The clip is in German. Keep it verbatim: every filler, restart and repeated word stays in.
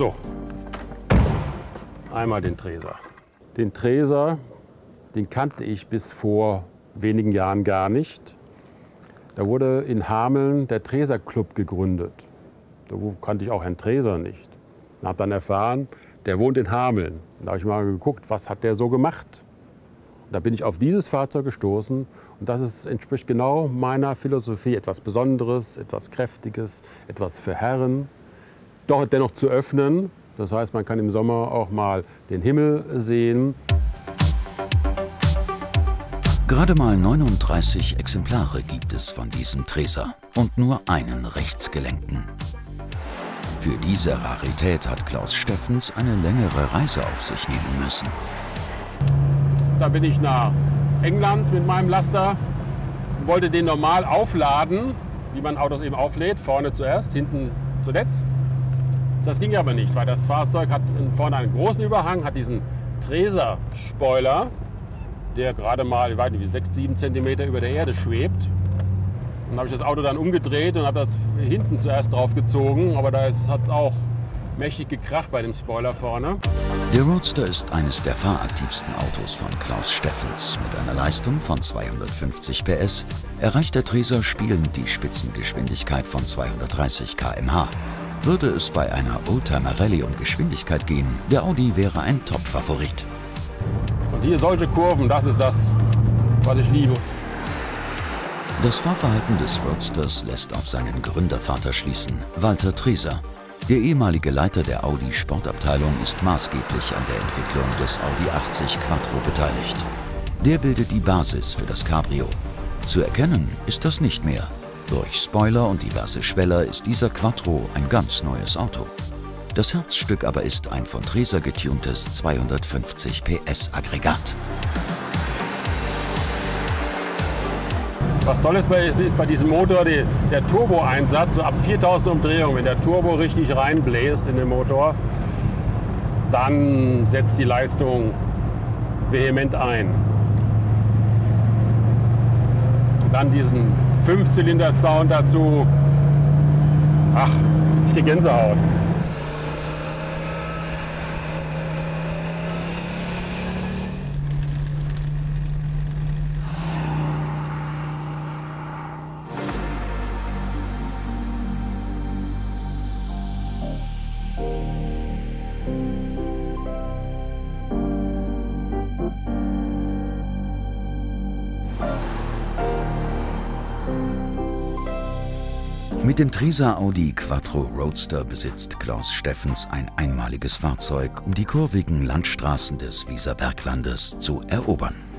So, einmal den Treser. Den Treser, den kannte ich bis vor wenigen Jahren gar nicht. Da wurde in Hameln der Treser-Club gegründet. Da kannte ich auch Herrn Treser nicht. Ich habe dann erfahren, der wohnt in Hameln. Da habe ich mal geguckt, was hat der so gemacht. Und da bin ich auf dieses Fahrzeug gestoßen. Und das ist, entspricht genau meiner Philosophie. Etwas Besonderes, etwas Kräftiges, etwas für Herren. Doch dennoch zu öffnen. Das heißt, man kann im Sommer auch mal den Himmel sehen. Gerade mal neununddreißig Exemplare gibt es von diesem Treser und nur einen rechtsgelenkten. Für diese Rarität hat Klaus Steffens eine längere Reise auf sich nehmen müssen. Da bin ich nach England mit meinem Laster, wollte den normal aufladen, wie man Autos eben auflädt, vorne zuerst, hinten zuletzt. Das ging aber nicht, weil das Fahrzeug hat vorne einen großen Überhang, hat diesen Treser-Spoiler, der gerade mal, ich weiß nicht, sechs, sieben Zentimeter über der Erde schwebt. Dann habe ich das Auto dann umgedreht und habe das hinten zuerst drauf gezogen, aber da hat es auch mächtig gekracht bei dem Spoiler vorne. Der Roadster ist eines der fahraktivsten Autos von Klaus Steffens. Mit einer Leistung von zweihundertfünfzig P S erreicht der Treser spielend die Spitzengeschwindigkeit von zweihundertdreißig Kilometer pro Stunde. Würde es bei einer Oldtimer-Rallye um Geschwindigkeit gehen, der Audi wäre ein Top-Favorit. Und hier solche Kurven, das ist das, was ich liebe. Das Fahrverhalten des Roadsters lässt auf seinen Gründervater schließen, Walter Treser. Der ehemalige Leiter der Audi-Sportabteilung ist maßgeblich an der Entwicklung des Audi achtzig Quattro beteiligt. Der bildet die Basis für das Cabrio. Zu erkennen ist das nicht mehr. Durch Spoiler und diverse Schweller ist dieser Quattro ein ganz neues Auto. Das Herzstück aber ist ein von Treser getuntes zweihundertfünfzig P S Aggregat. Was toll ist bei, ist bei diesem Motor die, der Turbo-Einsatz, so ab viertausend Umdrehungen. Wenn der Turbo richtig reinbläst in den Motor, dann setzt die Leistung vehement ein. Und dann diesen Fünfzylinder-Sound dazu. Ach, ich krieg Gänsehaut. Mit dem Treser Audi Quattro Roadster besitzt Klaus Steffens ein einmaliges Fahrzeug, um die kurvigen Landstraßen des Wieser Berglandes zu erobern.